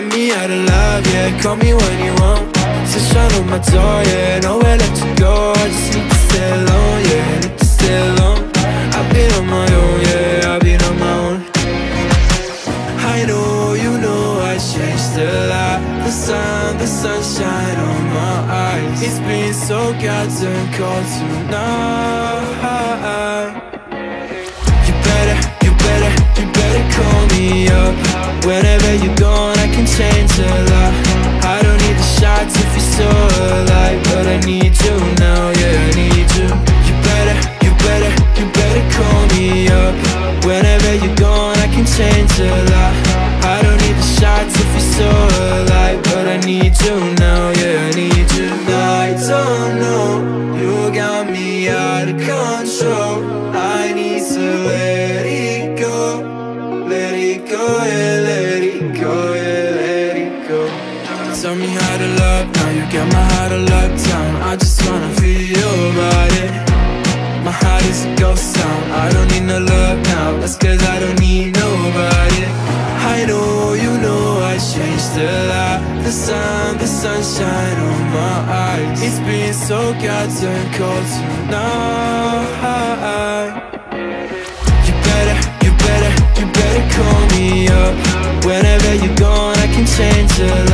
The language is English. get me out of love, yeah. Call me when you want. Just shine on my door, yeah. Nowhere left to go. I just need to stay alone, yeah. Need to stay alone. I've been on my own, yeah. I've been on my own. I know, you know, I changed a lot. The sun, the sunshine on my eyes. It's been so goddamn cold tonight. You better call me up. Whenever you're gone, I can change a lot. I don't need the shots if you're so alive, but I need you now, yeah, I need you. You better call me up. Whenever you're gone, I can change a lot. I don't need the shots if you're so alive, but I need you now, yeah, I need you. I don't know, you got me out of control. I need to let it go. Let it go, yeah, let it go, yeah, let it go. Tell me how to love, now you got my heart all uptown. I just wanna feel your body. My heart is a ghost town. I don't need no love now, that's cause I don't need nobody. I know, you know, I changed a lot. The sun, the sunshine on my eyes. It's been so goddamn cold tonight. Call me up. Whenever you're gone, I can change a lot.